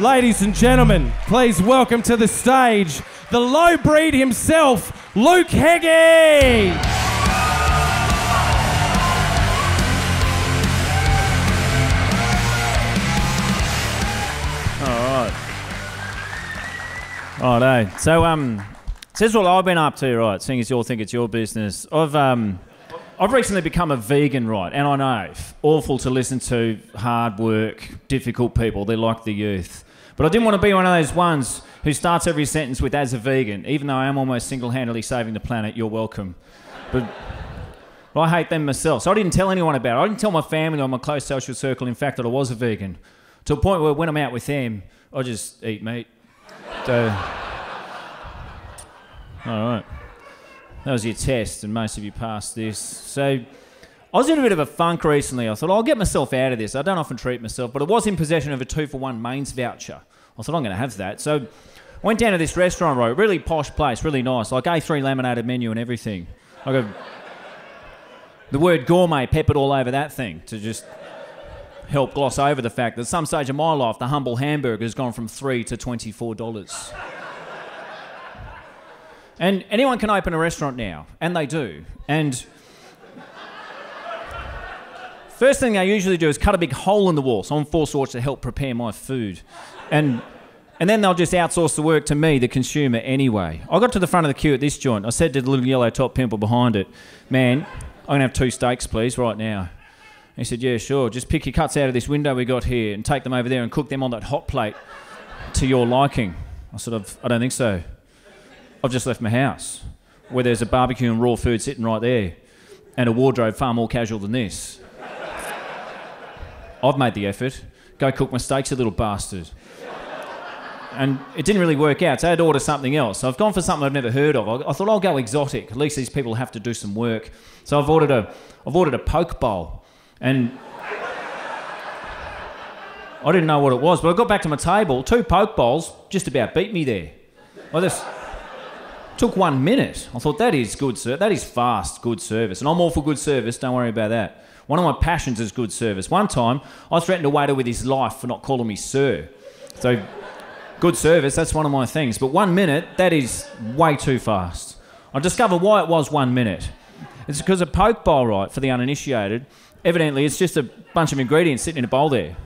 Ladies and gentlemen, please welcome to the stage the Lowbreed himself, Luke Heggie. All right. Righto. So, this is what I've been up to, right? Seeing as you all think it's your business, I've recently become a vegan, right? And I know, awful to listen to, hard work, difficult people. They're like the youth. But I didn't want to be one of those ones who starts every sentence with, as a vegan, even though I am almost single-handedly saving the planet, you're welcome. But I hate them myself. So I didn't tell anyone about it. I didn't tell my family or my close social circle, in fact, that I was a vegan. To a point where when I'm out with them, I just eat meat. So, all right. That was your test, and most of you passed this. So I was in a bit of a funk recently. I thought, I'll get myself out of this. I don't often treat myself, but I was in possession of a 2-for-1 mains voucher. I thought, I'm going to have that. So I went down to this restaurant, right? Really posh place, really nice, like A3 laminated menu and everything. I got the word gourmet peppered all over that thing to just help gloss over the fact that at some stage of my life, the humble hamburger has gone from $3 to $24. And anyone can open a restaurant now, and they do. And first thing they usually do is cut a big hole in the wall, so I'm forced to help prepare my food. And then they'll just outsource the work to me, the consumer, anyway. I got to the front of the queue at this joint. I said to the little yellow top pimple behind it, man, I'm going to have 2 steaks, please, right now. And he said, yeah, sure, just pick your cuts out of this window we got here and take them over there and cook them on that hot plate to your liking. I said, I don't think so. I've just left my house, where there's a barbecue and raw food sitting right there, and a wardrobe far more casual than this. I've made the effort. Go cook my steaks, you little bastard. And it didn't really work out, so I had to order something else. So I've gone for something I've never heard of. I thought, I'll go exotic. At least these people have to do some work. So I've ordered a poke bowl, and I didn't know what it was, but I got back to my table. 2 poke bowls just about beat me there. Took 1 minute. I thought, that is good, sir. That is fast, good service. And I'm all for good service, don't worry about that. One of my passions is good service. One time, I threatened a waiter with his life for not calling me sir. So, good service, that's one of my things. But 1 minute, that is way too fast. I discovered why it was 1 minute. It's because a poke bowl, right, for the uninitiated, evidently it's just a bunch of ingredients sitting in a bowl there.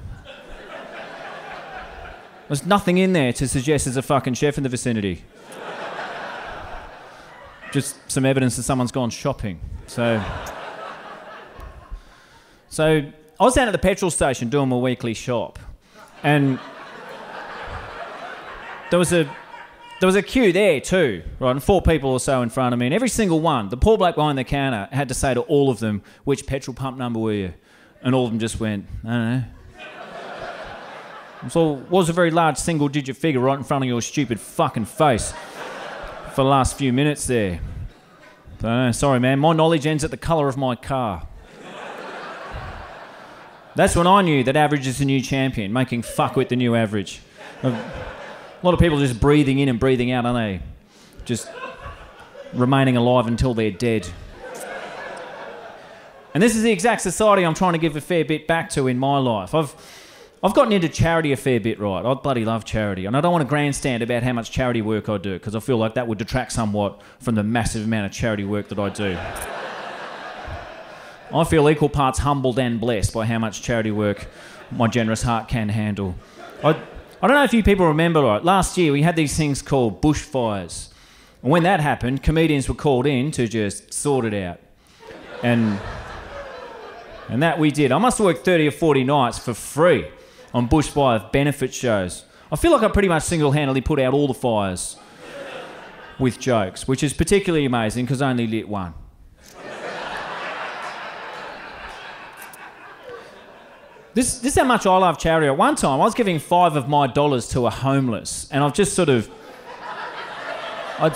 There's nothing in there to suggest there's a fucking chef in the vicinity. Just some evidence that someone's gone shopping. So I was down at the petrol station doing my weekly shop, and there was a queue there too, right? And 4 people or so in front of me, and every single one, the poor bloke behind the counter had to say to all of them, "Which petrol pump number were you?" And all of them just went, "I don't know." So it was a very large single-digit figure right in front of your stupid fucking face for the last few minutes there. Sorry, man, my knowledge ends at the colour of my car. That's when I knew that average is the new champion, making fuckwit the new average. A lot of people just breathing in and breathing out, aren't they? Just remaining alive until they're dead. And this is the exact society I'm trying to give a fair bit back to in my life. I've gotten into charity a fair bit, right? I bloody love charity, and I don't want to grandstand about how much charity work I do, because I feel like that would detract somewhat from the massive amount of charity work that I do. I feel equal parts humbled and blessed by how much charity work my generous heart can handle. I don't know if you people remember, right? Last year we had these things called bushfires, and when that happened, comedians were called in to just sort it out. And that we did. I must have worked 30 or 40 nights for free on bushfire benefit shows. I feel like I pretty much single-handedly put out all the fires with jokes, which is particularly amazing because I only lit one. This is how much I love charity. At one time, I was giving $5 of my dollars to a homeless, and I've just sort of... I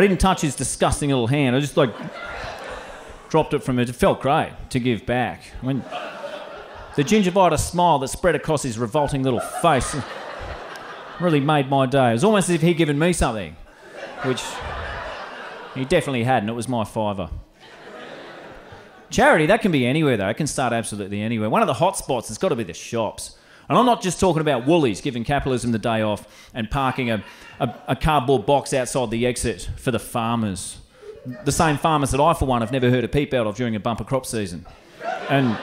didn't touch his disgusting little hand. I just, like, dropped it from it. It felt great to give back. I mean, the gingivitis smile that spread across his revolting little face really made my day. It was almost as if he'd given me something, which he definitely hadn't. It was my $5. Charity, that can be anywhere, though. It can start absolutely anywhere. One of the hot spots has got to be the shops. And I'm not just talking about Woolies giving capitalism the day off and parking a cardboard box outside the exit for the farmers. The same farmers that I, for one, have never heard a peep out of during a bumper crop season. And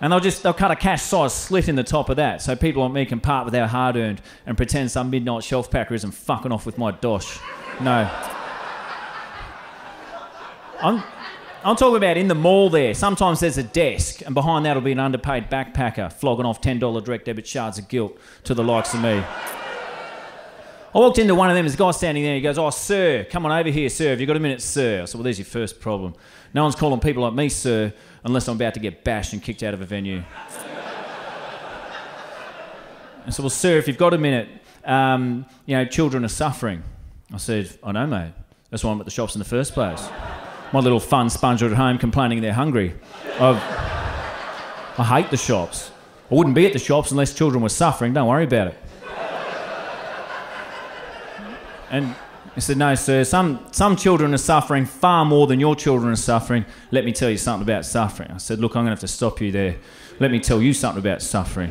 they'll cut a cash-sized slit in the top of that so people like me can part with our hard-earned and pretend some midnight shelf packer isn't fucking off with my dosh. No. I'm talking about in the mall there. Sometimes there's a desk, and behind that'll be an underpaid backpacker flogging off $10 direct debit shards of guilt to the likes of me. I walked into one of them, there's a guy standing there, he goes, "Oh, sir, come on over here, sir, have you got a minute, sir?" I said, "Well, there's your first problem. No one's calling people like me, sir, unless I'm about to get bashed and kicked out of a venue." I said, "Well, sir, if you've got a minute, you know, children are suffering." I said, "I know, mate. That's why I'm at the shops in the first place. My little fun sponge at home complaining they're hungry. I hate the shops. I wouldn't be at the shops unless children were suffering. Don't worry about it." And he said, "No, sir, some children are suffering far more than your children are suffering. Let me tell you something about suffering." I said, "Look, I'm going to have to stop you there. Let me tell you something about suffering.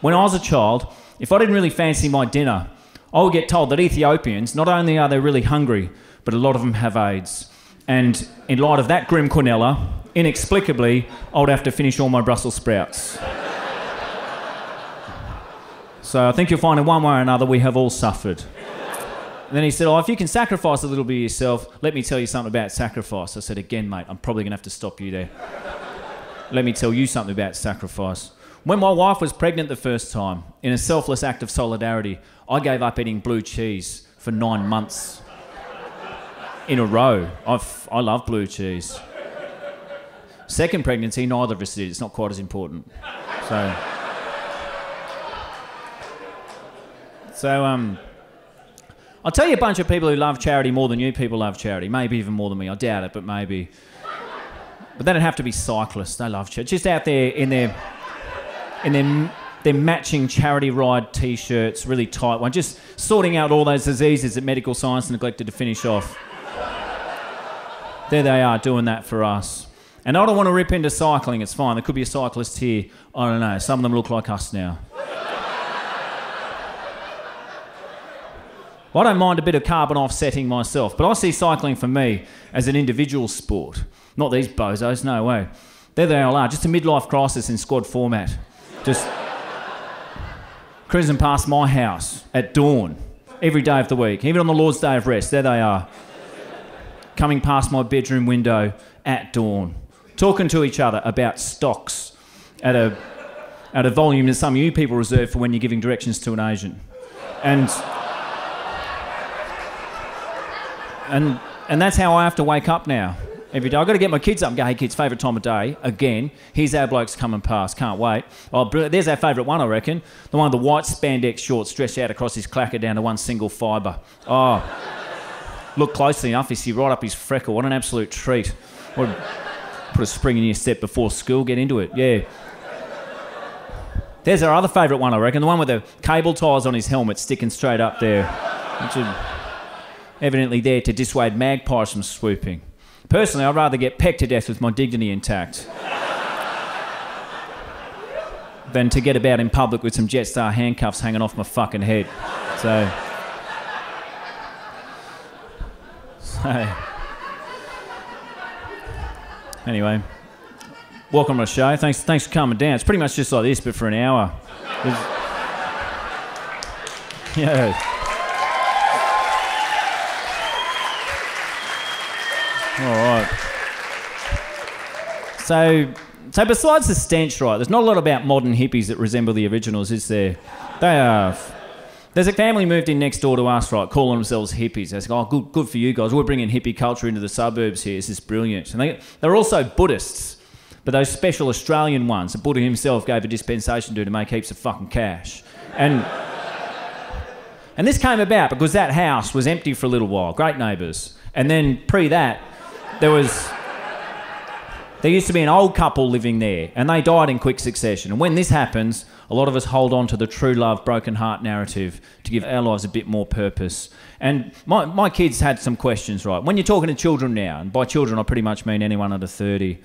When I was a child, if I didn't really fancy my dinner, I would get told that Ethiopians, not only are they really hungry, but a lot of them have AIDS. And in light of that grim quinella, inexplicably, I would have to finish all my Brussels sprouts. So I think you'll find in one way or another we have all suffered." And then he said, "Oh, if you can sacrifice a little bit of yourself, let me tell you something about sacrifice." I said, "Again, mate, I'm probably going to have to stop you there. Let me tell you something about sacrifice. When my wife was pregnant the first time, in a selfless act of solidarity, I gave up eating blue cheese for 9 months in a row. I love blue cheese. Second pregnancy, neither of us did. It's not quite as important." So I'll tell you a bunch of people who love charity more than you people love charity. Maybe even more than me. I doubt it, but maybe. But that'd have to be cyclists. They love charity. Just out there in their matching charity ride T-shirts, really tight one. Just sorting out all those diseases that medical science neglected to finish off. There they are, doing that for us. And I don't want to rip into cycling. It's fine. There could be a cyclist here. I don't know. Some of them look like us now. I don't mind a bit of carbon offsetting myself, but I see cycling for me as an individual sport. Not these bozos, no way. There they all are, just a midlife crisis in squad format. Just cruising past my house at dawn, every day of the week, even on the Lord's Day of Rest, there they are. Coming past my bedroom window at dawn, talking to each other about stocks at a volume that some of you people reserve for when you're giving directions to an Asian. And that's how I have to wake up now, every day. I've got to get my kids up and go, "Hey kids, favourite time of day, again. Here's our blokes coming past, can't wait. Oh, there's our favourite one, I reckon. The one with the white spandex shorts stretched out across his clacker down to one single fibre. Oh, look closely enough, you see right up his freckle. What an absolute treat. Put a spring in your step before school, get into it, yeah. There's our other favourite one, I reckon. The one with the cable ties on his helmet sticking straight up there. Evidently there to dissuade magpies from swooping. Personally, I'd rather get pecked to death with my dignity intact than to get about in public with some Jetstar handcuffs hanging off my fucking head." So anyway, welcome to the show. Thanks for coming down. It's pretty much just like this, but for an hour. Yeah. All right. So besides the stench, right, there's not a lot about modern hippies that resemble the originals, is there? They are. There's a family moved in next door to us, right, calling themselves hippies. They say, "Oh, good for you guys. We're bringing hippie culture into the suburbs here. This is brilliant." And they're also Buddhists, but those special Australian ones, the Buddha himself gave a dispensation to make heaps of fucking cash. And this came about because that house was empty for a little while. Great neighbours. And then pre that, there used to be an old couple living there, and they died in quick succession. And when this happens, a lot of us hold on to the true love, broken heart narrative to give our lives a bit more purpose. And my kids had some questions, right? When you're talking to children now, and by children I pretty much mean anyone under 30,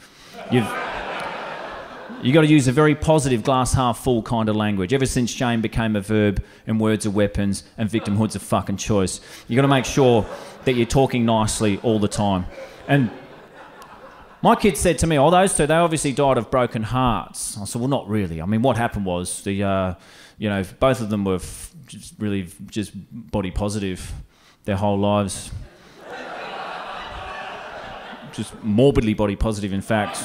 You've got to use a very positive, glass half full kind of language. Ever since shame became a verb and words are weapons and victimhood's a fucking choice, you've got to make sure that you're talking nicely all the time. And my kids said to me, oh, those two, they obviously died of broken hearts. I said, well, not really. I mean, what happened was the, you know, both of them were just body positive their whole lives. Just morbidly body positive, in fact.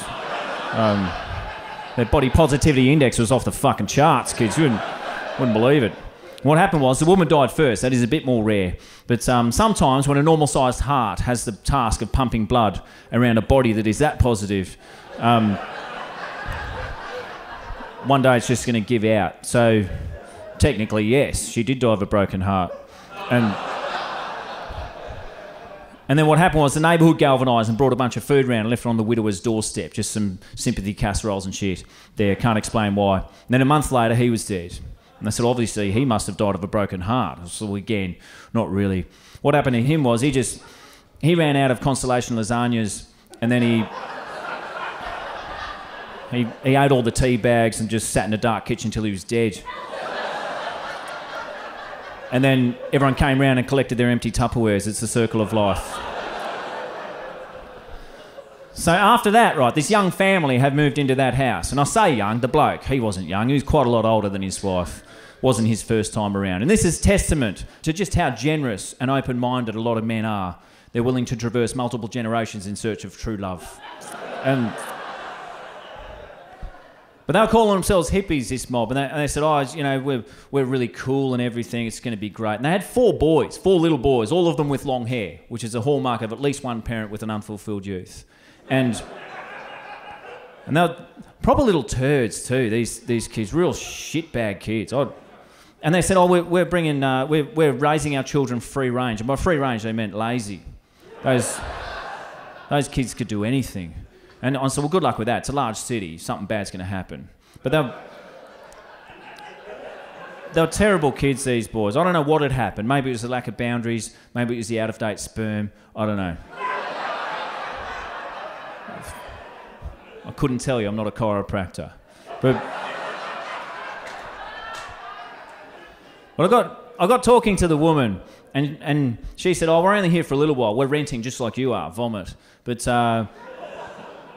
Their body positivity index was off the fucking charts, kids. You wouldn't believe it. What happened was the woman died first. That is a bit more rare. But sometimes when a normal-sized heart has the task of pumping blood around a body that is that positive, one day it's just going to give out. So technically, yes, she did die of a broken heart. And then what happened was the neighbourhood galvanised and brought a bunch of food around and left it on the widower's doorstep, just some sympathy casseroles and shit there. Can't explain why. And then a month later, he was dead. And they said, obviously, he must have died of a broken heart. So again, not really. What happened to him was he ran out of consolation lasagnas and then he ate all the tea bags and just sat in a dark kitchen till he was dead. And then everyone came round and collected their empty Tupperwares. It's the circle of life. So after that, right, this young family have moved into that house. And I say young, the bloke, he wasn't young. He was quite a lot older than his wife. Wasn't his first time around. And this is testament to just how generous and open-minded a lot of men are. They're willing to traverse multiple generations in search of true love. But they were calling themselves hippies, this mob, and they said, oh, you know, we're really cool and everything, it's going to be great. And they had four little boys, all of them with long hair, which is a hallmark of at least one parent with an unfulfilled youth. And they were proper little turds too, these kids, real shitbag kids. And they said, oh, we're raising our children free range. And by free range, they meant lazy. Those kids could do anything. And I said, well, good luck with that. It's a large city. Something bad's going to happen. But they were terrible kids, these boys. I don't know what had happened. Maybe it was the lack of boundaries. Maybe it was the out-of-date sperm. I don't know. I couldn't tell you. I'm not a chiropractor. But I got talking to the woman, and she said, oh, we're only here for a little while. We're renting just like you are. Vomit. But...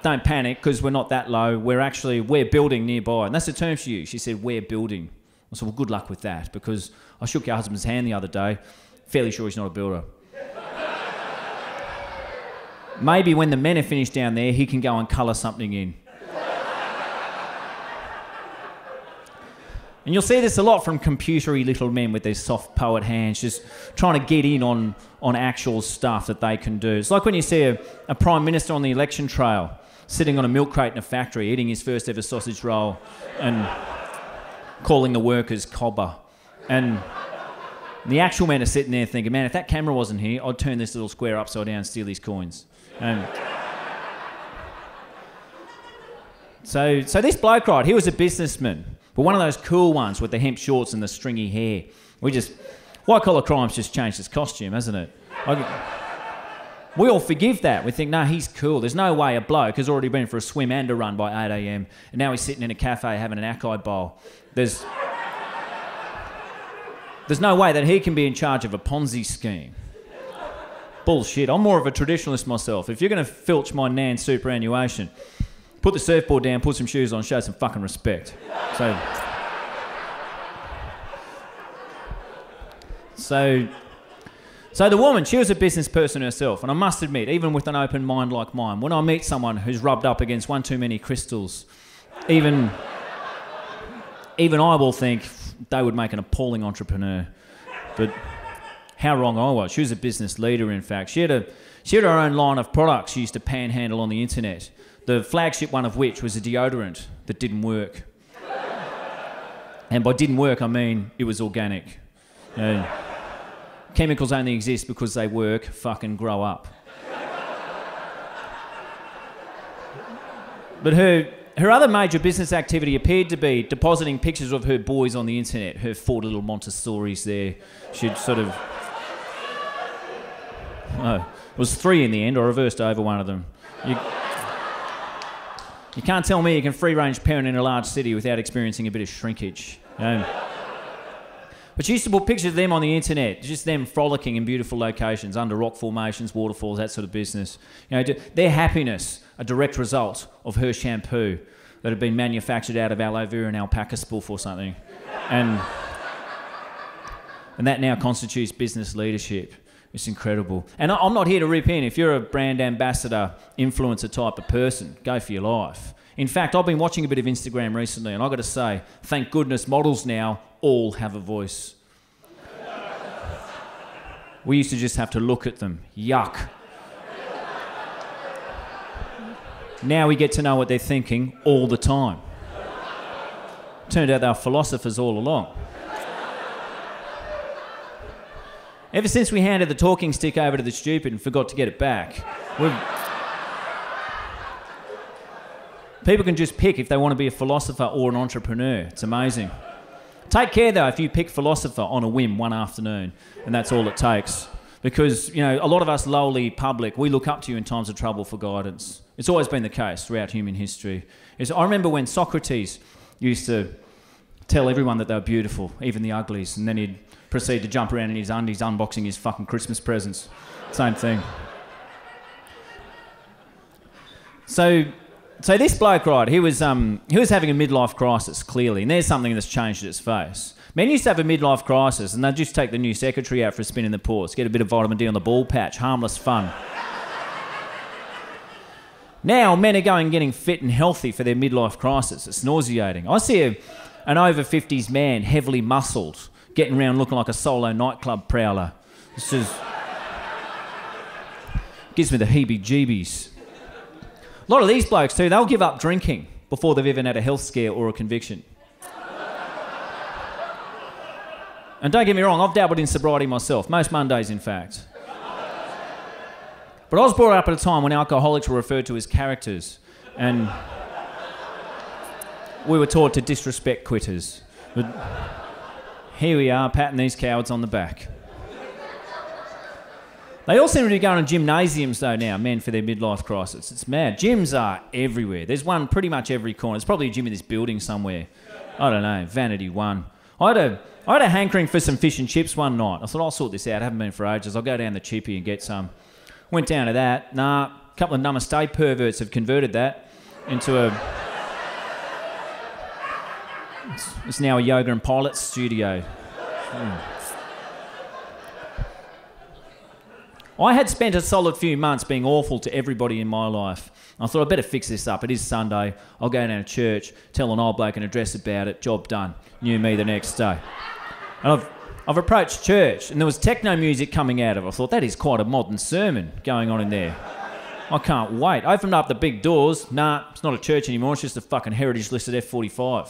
don't panic because we're not that low. We're building nearby. And that's the term she used. She said, we're building. I said, well, good luck with that because I shook your husband's hand the other day. Fairly sure he's not a builder. Maybe when the men are finished down there, he can go and colour something in. And you'll see this a lot from computery little men with their soft poet hands, just trying to get in on actual stuff that they can do. It's like when you see a prime minister on the election trail, sitting on a milk crate in a factory, eating his first ever sausage roll and calling the workers cobber. And the actual men are sitting there thinking, man, if that camera wasn't here, I'd turn this little square upside down and steal his coins. And so this bloke, right, he was a businessman, but one of those cool ones with the hemp shorts and the stringy hair. White-collar crime's just changed its costume, hasn't it? We all forgive that. We think, no, he's cool. There's no way a bloke has already been for a swim and a run by 8 a.m. and now he's sitting in a cafe having an acai bowl. There's no way that he can be in charge of a Ponzi scheme. Bullshit. I'm more of a traditionalist myself. If you're going to filch my nan's superannuation, put the surfboard down, put some shoes on, show some fucking respect. So the woman, she was a business person herself, and I must admit, even with an open mind like mine, when I meet someone who's rubbed up against one too many crystals, even I will think they would make an appalling entrepreneur. But how wrong I was. She was a business leader, in fact. She had her own line of products she used to panhandle on the internet, the flagship one of which was a deodorant that didn't work. And by didn't work, I mean it was organic. Chemicals only exist because they work, fucking grow up. But her other major business activity appeared to be depositing pictures of her boys on the internet, her four little Montessoris there. She'd sort of... Oh, it was three in the end. I reversed over one of them. You can't tell me you can free-range parent in a large city without experiencing a bit of shrinkage. You know? But she used to put pictures of them on the internet, just them frolicking in beautiful locations, under rock formations, waterfalls, that sort of business. You know, their happiness, a direct result of her shampoo that had been manufactured out of aloe vera and alpaca spoof or something. And that now constitutes business leadership. It's incredible. And I'm not here to rip in. If you're a brand ambassador, influencer type of person, go for your life. In fact, I've been watching a bit of Instagram recently, and I've got to say, thank goodness models now all have a voice. We used to just have to look at them. Yuck. Now we get to know what they're thinking all the time. Turned out they were philosophers all along. Ever since we handed the talking stick over to the stupid and forgot to get it back, people can just pick if they want to be a philosopher or an entrepreneur. It's amazing. Take care, though, if you pick philosopher on a whim one afternoon, and that's all it takes. Because, you know, a lot of us lowly public, we look up to you in times of trouble for guidance. It's always been the case throughout human history. I remember when Socrates used to tell everyone that they were beautiful, even the uglies, and then he'd proceed to jump around in his undies unboxing his fucking Christmas presents. Same thing. So this bloke, right, he was having a midlife crisis, clearly, and there's something that's changed its face. Men used to have a midlife crisis, and they'd just take the new secretary out for a spin in the ports, get a bit of vitamin D on the ball patch, harmless fun. Now men are going and getting fit and healthy for their midlife crisis. It's nauseating. I see an over-50s man, heavily muscled, getting around looking like a solo nightclub prowler. This just gives me the heebie-jeebies. A lot of these blokes too, they'll give up drinking before they've even had a health scare or a conviction. And don't get me wrong, I've dabbled in sobriety myself, most Mondays in fact. But I was brought up at a time when alcoholics were referred to as characters, and we were taught to disrespect quitters. But here we are, patting these cowards on the back. They all seem to be going to gymnasiums, though, now, men, for their midlife crisis. It's mad. Gyms are everywhere. There's one pretty much every corner. There's probably a gym in this building somewhere. I don't know, Vanity One. I had a hankering for some fish and chips one night. I thought, I'll sort this out. I haven't been for ages. I'll go down the chippy and get some. Went down to that. Nah, a couple of namaste perverts have converted that into a... It's now a yoga and pilot studio. I had spent a solid few months being awful to everybody in my life. I thought, I'd better fix this up. It is Sunday. I'll go down to church, tell an old bloke an address about it. Job done. Knew me the next day. And I've approached church, and there was techno music coming out of it. I thought, that is quite a modern sermon going on in there. I can't wait. I opened up the big doors. Nah, it's not a church anymore. It's just a fucking heritage listed F45.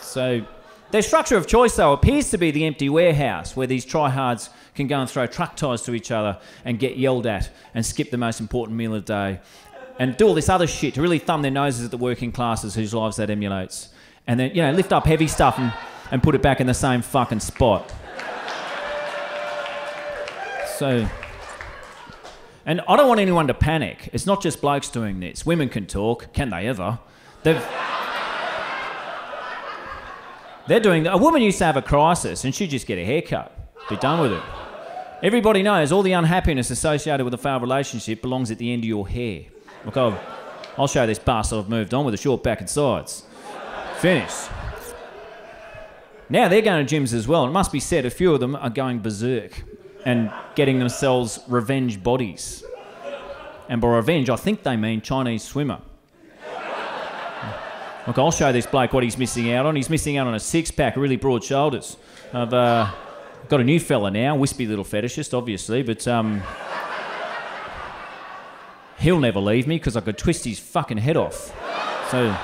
So, their structure of choice, though, appears to be the empty warehouse where these tryhards can go and throw truck tyres to each other and get yelled at and skip the most important meal of the day and do all this other shit to really thumb their noses at the working classes whose lives that emulates. And then, you know, lift up heavy stuff and put it back in the same fucking spot. So, and I don't want anyone to panic. It's not just blokes doing this. Women can talk. Can they ever? They're doing... A woman used to have a crisis and she'd just get a haircut. Be done with it. Everybody knows all the unhappiness associated with a failed relationship belongs at the end of your hair. Look, I'll show this bastard I've moved on with a short back and sides. Finished. Now they're going to gyms as well. It must be said, a few of them are going berserk and getting themselves revenge bodies. And by revenge, I think they mean Chinese swimmer. Look, I'll show this bloke what he's missing out on. He's missing out on a six-pack, really broad shoulders. I've got a new fella now, wispy little fetishist, obviously, but he'll never leave me because I could twist his fucking head off. So...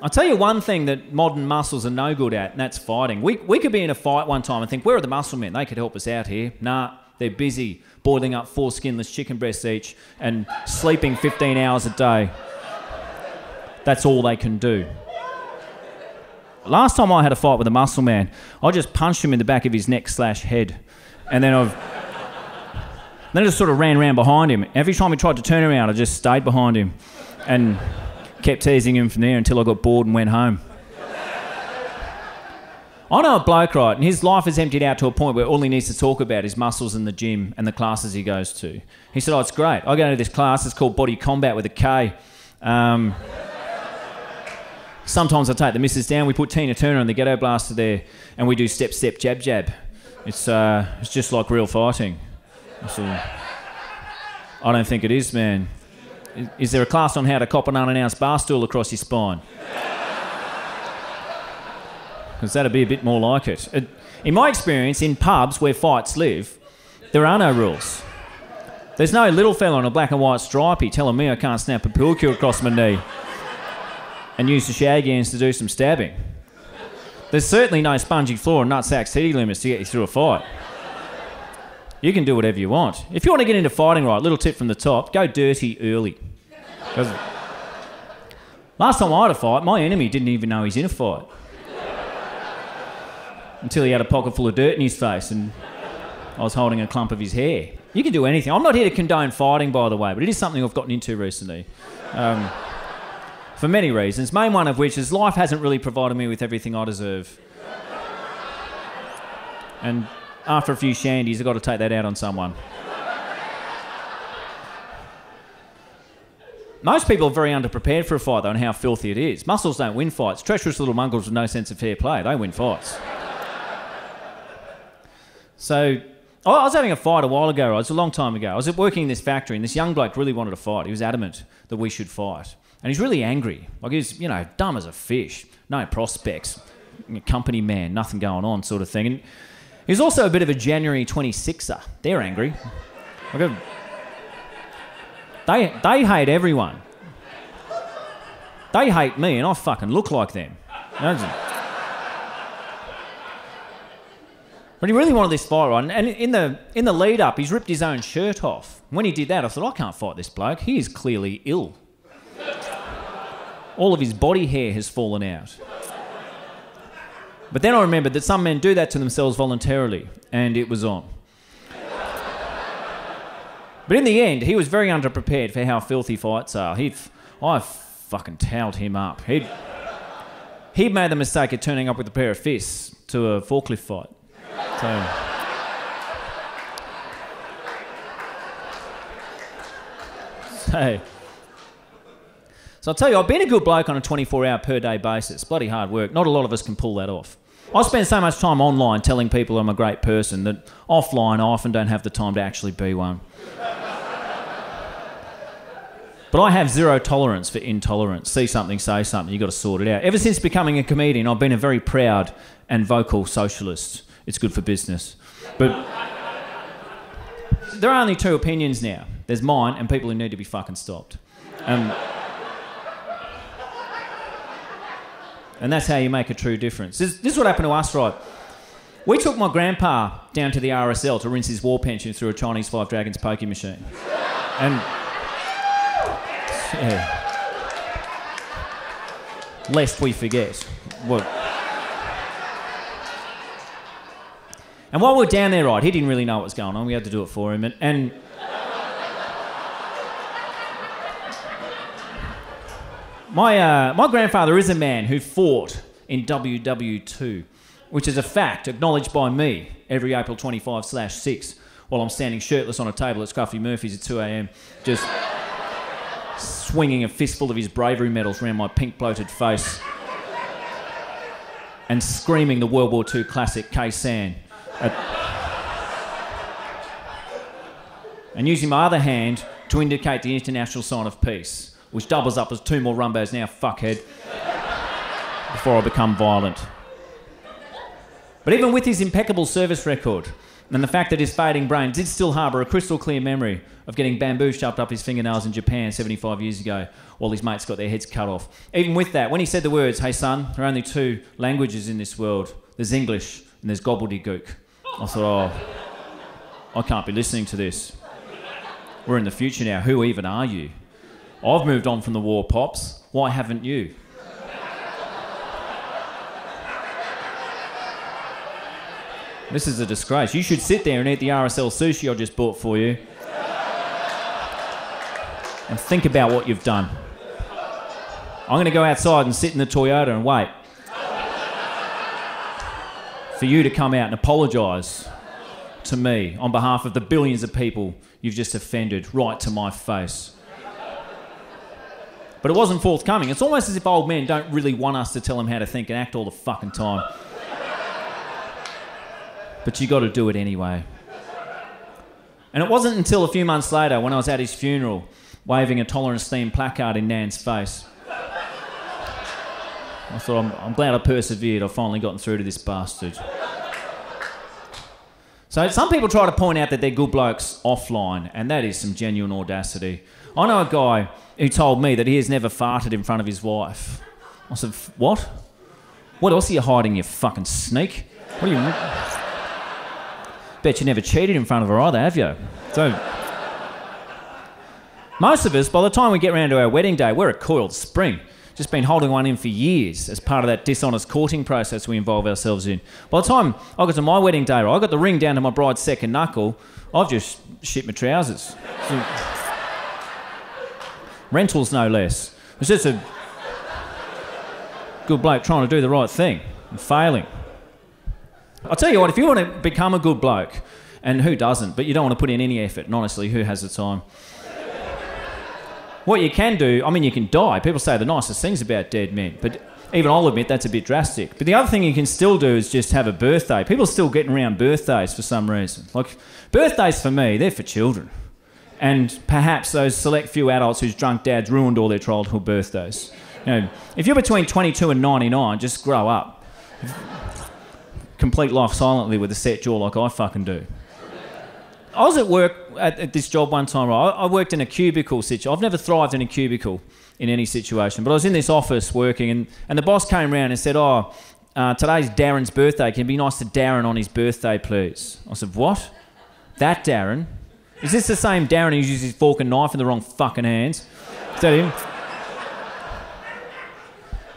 I'll tell you one thing that modern muscles are no good at, and that's fighting. We could be in a fight one time and think, where are the muscle men? They could help us out here. Nah, they're busy boiling up 4 skinless chicken breasts each and sleeping 15 hours a day. That's all they can do. Last time I had a fight with a muscle man, I just punched him in the back of his neck / head. And then I just sort of ran around behind him. Every time he tried to turn around, I just stayed behind him and kept teasing him from there until I got bored and went home. I know a bloke, right, and his life is emptied out to a point where all he needs to talk about is muscles in the gym and the classes he goes to. He said, oh, it's great. I go to this class, it's called Body Combat with a K. Sometimes I take the missus down, we put Tina Turner and the Ghetto Blaster there, and we do step, step, jab, jab. It's just like real fighting. I don't think it is, man. Is there a class on how to cop an unannounced bar stool across your spine? Because that'd be a bit more like it. In my experience, in pubs where fights live, there are no rules. There's no little fella on a black and white stripey telling me I can't snap a pinocchio across my knee and use the shag hands to do some stabbing. There's certainly no spongy floor and nutsack city limits to get you through a fight. You can do whatever you want. If you want to get into fighting, right, little tip from the top, go dirty early. Last time I had a fight, my enemy didn't even know he's in a fight. Until he had a pocket full of dirt in his face and I was holding a clump of his hair. You can do anything. I'm not here to condone fighting, by the way, but it is something I've gotten into recently. For many reasons, main one of which is life hasn't really provided me with everything I deserve. And after a few shandies, I've got to take that out on someone. Most people are very underprepared for a fight, though, and how filthy it is. Muscles don't win fights. Treacherous little mongrels with no sense of fair play, they win fights. So, I was having a fight a while ago, right? It was a long time ago. I was working in this factory and this young bloke really wanted to fight. He was adamant that we should fight. And he's really angry. Like he's, you know, dumb as a fish. No prospects. Company man, nothing going on sort of thing. And he's also a bit of a January 26er. They're angry. Like they hate everyone. They hate me and I fucking look like them. But he really wanted this fight, right? And in the lead up, he's ripped his own shirt off. When he did that, I thought, I can't fight this bloke. He is clearly ill. All of his body hair has fallen out. But then I remembered that some men do that to themselves voluntarily, and it was on. But in the end, he was very underprepared for how filthy fights are. I fucking towelled him up. He'd made the mistake of turning up with a pair of fists to a forklift fight. So, I'll tell you, I've been a good bloke on a 24-hour per day basis. Bloody hard work. Not a lot of us can pull that off. I spend so much time online telling people I'm a great person that offline I often don't have the time to actually be one. But I have zero tolerance for intolerance. See something, say something, you've got to sort it out. Ever since becoming a comedian, I've been a very proud and vocal socialist. It's good for business. But there are only two opinions now. There's mine and people who need to be fucking stopped. And that's how you make a true difference. This is what happened to us, right? We took my grandpa down to the RSL to rinse his war pension through a Chinese Five Dragons pokie machine. And yeah. Lest we forget. What? And while we were down there, right, he didn't really know what was going on. We had to do it for him. And my grandfather is a man who fought in WW2, which is a fact acknowledged by me every April 25/6 while I'm standing shirtless on a table at Scruffy Murphy's at 2 a.m. just swinging a fistful of his bravery medals around my pink bloated face and screaming the World War II classic Kay-San. And using my other hand to indicate the international sign of peace, which doubles up as two more rumbos now, fuckhead, before I become violent. But even with his impeccable service record and the fact that his fading brain did still harbour a crystal clear memory of getting bamboo shoved up his fingernails in Japan 75 years ago while his mates got their heads cut off, even with that, when he said the words, hey son, there are only two languages in this world, there's English and there's gobbledygook, I thought, oh, I can't be listening to this. We're in the future now. Who even are you? I've moved on from the war, Pops. Why haven't you? This is a disgrace. You should sit there and eat the RSL sushi I just bought for you. And think about what you've done. I'm going to go outside and sit in the Toyota and wait for you to come out and apologise to me on behalf of the billions of people you've just offended right to my face. But it wasn't forthcoming. It's almost as if old men don't really want us to tell them how to think and act all the fucking time. But you got to do it anyway. And it wasn't until a few months later when I was at his funeral waving a tolerance themed placard in Nan's face. I thought, I'm glad I persevered. I've finally gotten through to this bastard. So some people try to point out that they're good blokes offline, and that is some genuine audacity. I know a guy who told me that he has never farted in front of his wife. I said, what? What else are you hiding, you fucking sneak? What are you... Bet you never cheated in front of her either, have you? So... most of us, by the time we get round to our wedding day, we're a coiled spring. Just been holding one in for years as part of that dishonest courting process we involve ourselves in. By the time I got to my wedding day, I got the ring down to my bride's second knuckle, I've just shit my trousers. Rentals, no less. It's just a good bloke trying to do the right thing and failing. I'll tell you what, if you want to become a good bloke, and who doesn't, but you don't want to put in any effort, and honestly, who has the time? What you can do, I mean, you can die. People say the nicest things about dead men, but even I'll admit that's a bit drastic. But the other thing you can still do is just have a birthday. People are still getting around birthdays for some reason. Like, birthdays for me, they're for children. And perhaps those select few adults whose drunk dads ruined all their childhood birthdays. You know, if you're between 22 and 99, just grow up. Complete life silently with a set jaw like I fucking do. I was at work at this job one time. I worked in a cubicle situation. I've never thrived in a cubicle in any situation, but I was in this office working, and the boss came round and said, today's Darren's birthday. Can it be nice to Darren on his birthday, please? I said, what? That Darren? Is this the same Darren who uses his fork and knife in the wrong fucking hands? Is that him?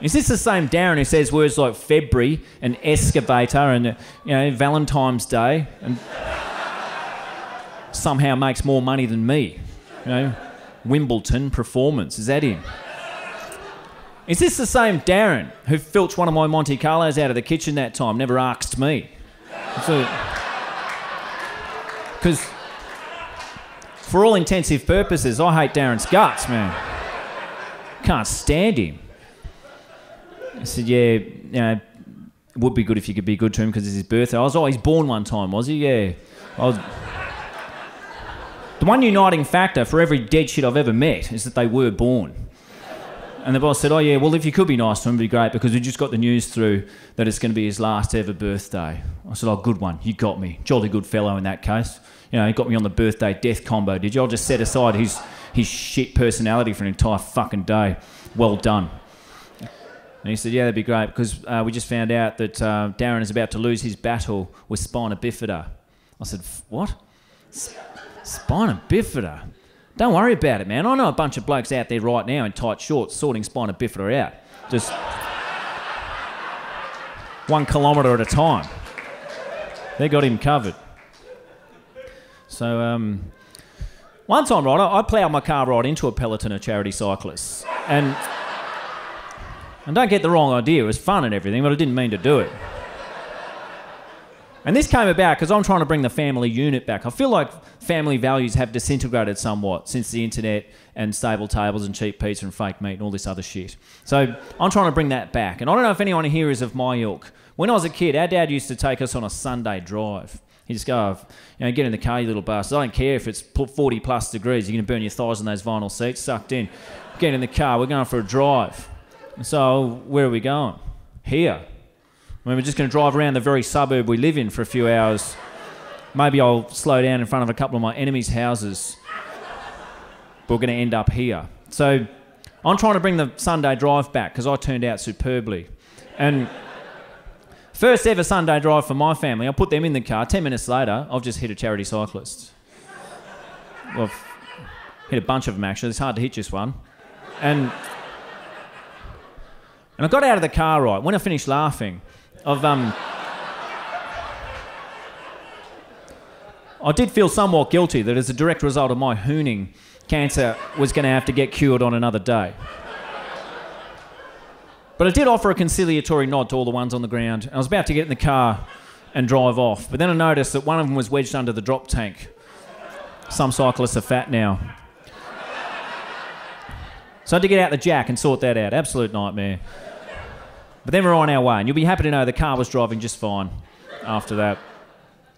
Is this the same Darren who says words like February and excavator and, you know, Valentine's Day and... somehow makes more money than me, you know, Wimbledon performance, is that him? Is this the same Darren who filched one of my Monte Carlos out of the kitchen that time, never asked me? Because for all intensive purposes, I hate Darren's guts, man. Can't stand him. I said, yeah, you know, it would be good if you could be good to him because it's his birthday. I was, oh, he's born one time, was he? Yeah. I was... the one uniting factor for every dead shit I've ever met is that they were born. And the boss said, oh yeah, well if you could be nice to him, it'd be great because we just got the news through that it's going to be his last ever birthday. I said, oh good one, you got me. Jolly good fellow in that case. You know, you got me on the birthday death combo, did you? I'll just set aside his shit personality for an entire fucking day. Well done. And he said, yeah, that'd be great because we just found out that Darren is about to lose his battle with spina bifida. I said, what? Spina bifida. Don't worry about it, man. I know a bunch of blokes out there right now in tight shorts sorting spina bifida out. Just 1 kilometre at a time. They got him covered. So, one time, right, I ploughed my car right into a peloton of charity cyclists. And don't get the wrong idea, it was fun and everything, but I didn't mean to do it. And this came about because I'm trying to bring the family unit back. I feel like family values have disintegrated somewhat since the internet and stable tables and cheap pizza and fake meat and all this other shit. So I'm trying to bring that back. And I don't know if anyone here is of my ilk. When I was a kid, our dad used to take us on a Sunday drive. He'd just go, oh, you know, get in the car, you little bastard. I don't care if it's 40 plus degrees. You're going to burn your thighs in those vinyl seats, sucked in. Get in the car, we're going for a drive. And so where are we going? Here. I mean, we're just going to drive around the very suburb we live in for a few hours. Maybe I'll slow down in front of a couple of my enemies' houses. But we're going to end up here. So I'm trying to bring the Sunday drive back because I turned out superbly. And first ever Sunday drive for my family, I put them in the car. 10 minutes later, I've just hit a charity cyclist. Well, I've hit a bunch of them, actually. It's hard to hit just one. And I got out of the car, right, when I finished laughing, I've I did feel somewhat guilty that as a direct result of my hooning, cancer was going to have to get cured on another day. But I did offer a conciliatory nod to all the ones on the ground, and I was about to get in the car and drive off, but then I noticed that one of them was wedged under the drop tank. Some cyclists are fat now. So I had to get out the jack and sort that out. Absolute nightmare. But then we're on our way, and you'll be happy to know the car was driving just fine after that.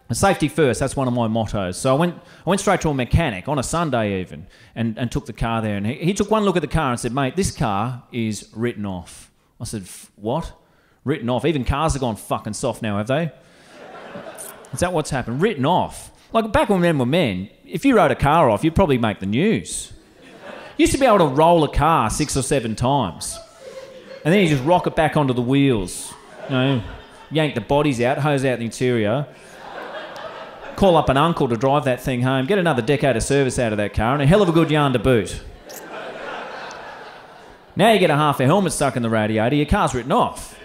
And safety first, that's one of my mottos. So I went straight to a mechanic, on a Sunday even, and took the car there. And he took one look at the car and said, "Mate, this car is written off." I said, "What? Written off? Even cars have gone fucking soft now, have they? Is that what's happened? Written off." Like, back when men were men, if you wrote a car off, you'd probably make the news. You used to be able to roll a car 6 or 7 times. And then you just rock it back onto the wheels. You know, yank the bodies out, hose out the interior. Call up an uncle to drive that thing home, get another decade of service out of that car, and a hell of a good yarn to boot. Now you get a half a helmet stuck in the radiator, your car's written off.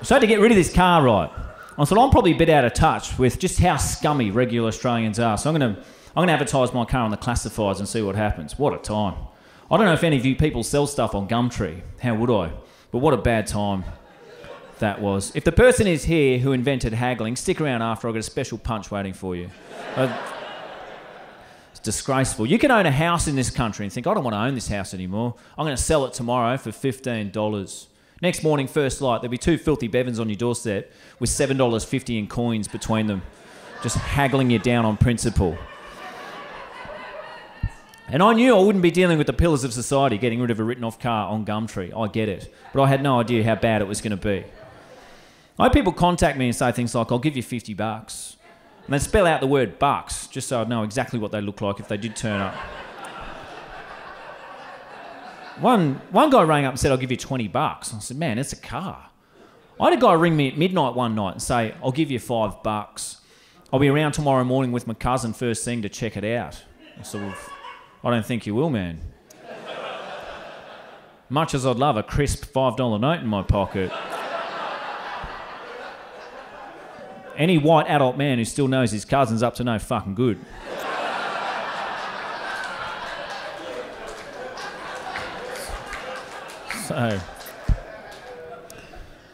So I had to get rid of this car right. I thought, I'm probably a bit out of touch with just how scummy regular Australians are, so I'm going to advertise my car on the classifieds and see what happens. What a time. I don't know if any of you people sell stuff on Gumtree. How would I? But what a bad time that was. If the person is here who invented haggling, stick around after. I've got a special punch waiting for you. It's disgraceful. You can own a house in this country and think, I don't want to own this house anymore. I'm going to sell it tomorrow for $15. Next morning, first light, there'll be 2 filthy bevins on your doorstep with $7.50 in coins between them, just haggling you down on principle. And I knew I wouldn't be dealing with the pillars of society getting rid of a written-off car on Gumtree. I get it. But I had no idea how bad it was going to be. I had people contact me and say things like, I'll give you $50. And they'd spell out the word bucks, just so I'd know exactly what they look like if they did turn up. One guy rang up and said, I'll give you $20. I said, man, it's a car. I had a guy ring me at midnight one night and say, I'll give you $5. I'll be around tomorrow morning with my cousin first thing to check it out. I said, well, I don't think you will, man. Much as I'd love a crisp $5 note in my pocket. Any white adult man who still knows his cousin's up to no fucking good. So,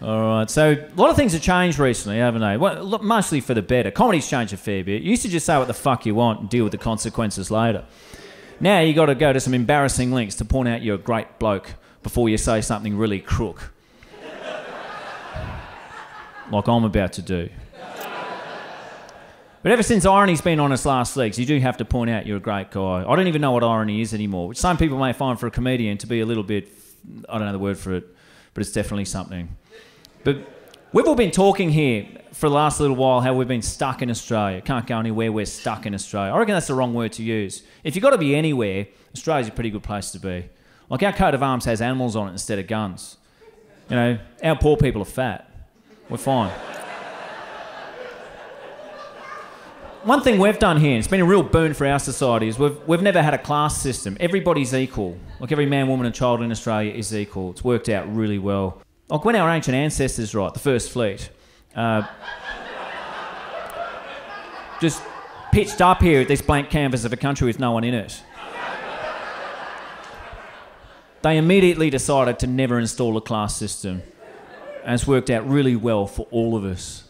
all right. So a lot of things have changed recently, haven't they? Well, look, mostly for the better. Comedy's changed a fair bit. You used to just say what the fuck you want and deal with the consequences later. Now you got to go to some embarrassing lengths to point out you're a great bloke before you say something really crook. Like I'm about to do. But ever since irony's been on us last week, you do have to point out you're a great guy. I don't even know what irony is anymore, which some people may find for a comedian to be a little bit, I don't know the word for it, but it's definitely something. But we've all been talking here for the last little while how we've been stuck in Australia. Can't go anywhere, we're stuck in Australia. I reckon that's the wrong word to use. If you've got to be anywhere, Australia's a pretty good place to be. Like our coat of arms has animals on it instead of guns. You know, our poor people are fat. We're fine. One thing we've done here, and it's been a real boon for our society, is we've never had a class system. Everybody's equal. Like every man, woman and child in Australia is equal. It's worked out really well. Like when our ancient ancestors, right, the First Fleet, just pitched up here at this blank canvas of a country with no one in it. They immediately decided to never install a class system. And it's worked out really well for all of us.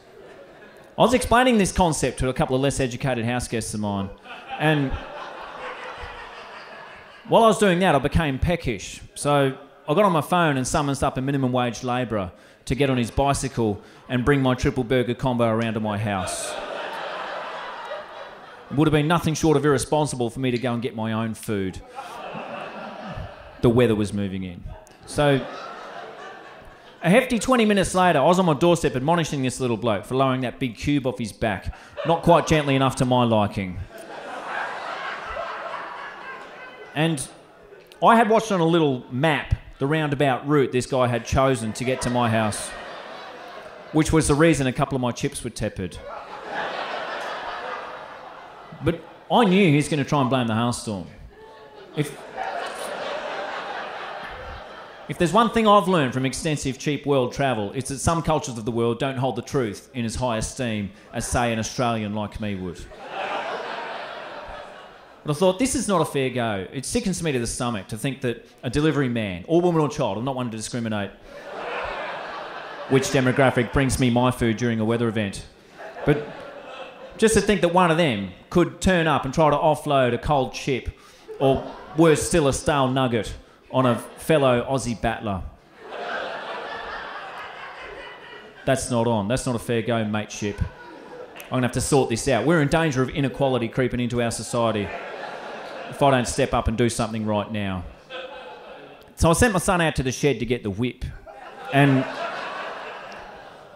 I was explaining this concept to a couple of less educated house guests of mine, and while I was doing that I became peckish. So I got on my phone and summoned up a minimum wage labourer to get on his bicycle and bring my triple burger combo around to my house. It would have been nothing short of irresponsible for me to go and get my own food. The weather was moving in. So a hefty 20 minutes later, I was on my doorstep admonishing this little bloke for lowering that big cube off his back, not quite gently enough to my liking. And I had watched on a little map the roundabout route this guy had chosen to get to my house, which was the reason a couple of my chips were tepid. But I knew he was going to try and blame the hailstorm. If If there's one thing I've learned from extensive cheap world travel, it's that some cultures of the world don't hold the truth in as high esteem as, say, an Australian like me would. But I thought, this is not a fair go. It sickens me to the stomach to think that a delivery man, or woman or child, I'm not one to discriminate which demographic brings me my food during a weather event. But just to think that one of them could turn up and try to offload a cold chip, or worse still, a stale nugget, on a fellow Aussie battler. That's not on. That's not a fair go, mateship. I'm going to have to sort this out. We're in danger of inequality creeping into our society if I don't step up and do something right now. So I sent my son out to the shed to get the whip. And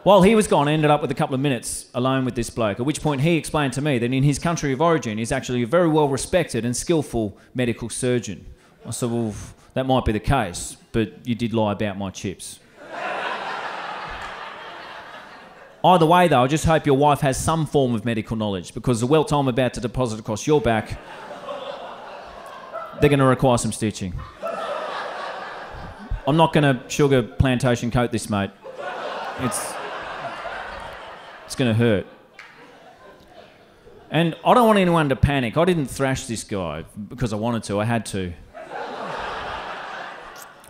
while he was gone, I ended up with a couple of minutes alone with this bloke, at which point he explained to me that in his country of origin, he's actually a very well-respected and skillful medical surgeon. I said, well, that might be the case, but you did lie about my chips. Either way, though, I just hope your wife has some form of medical knowledge, because the welt I'm about to deposit across your back, they're going to require some stitching. I'm not going to sugar plantation coat this, mate. It's going to hurt. And I don't want anyone to panic. I didn't thrash this guy because I wanted to. I had to.